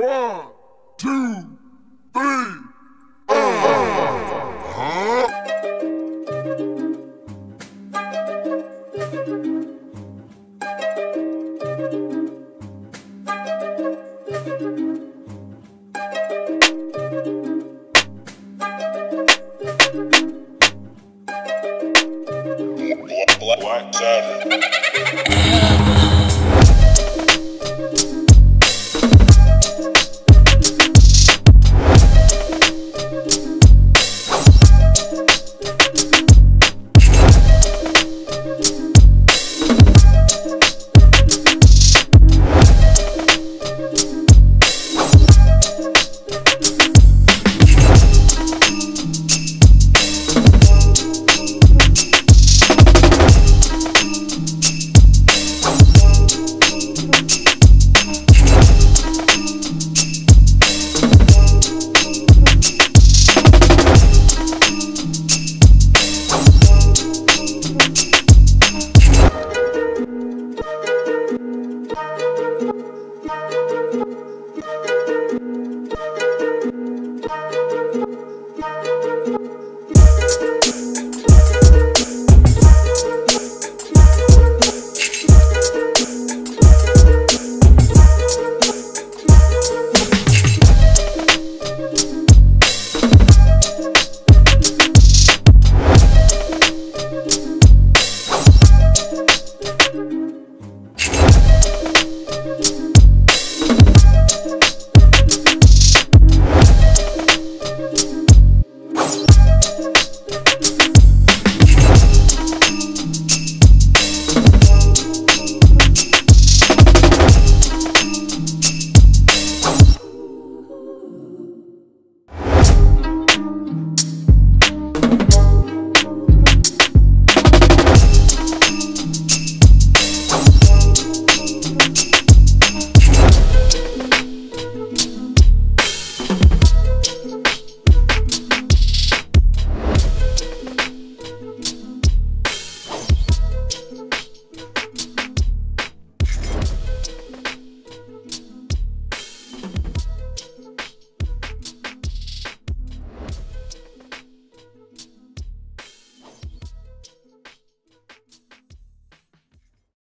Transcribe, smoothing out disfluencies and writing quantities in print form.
One.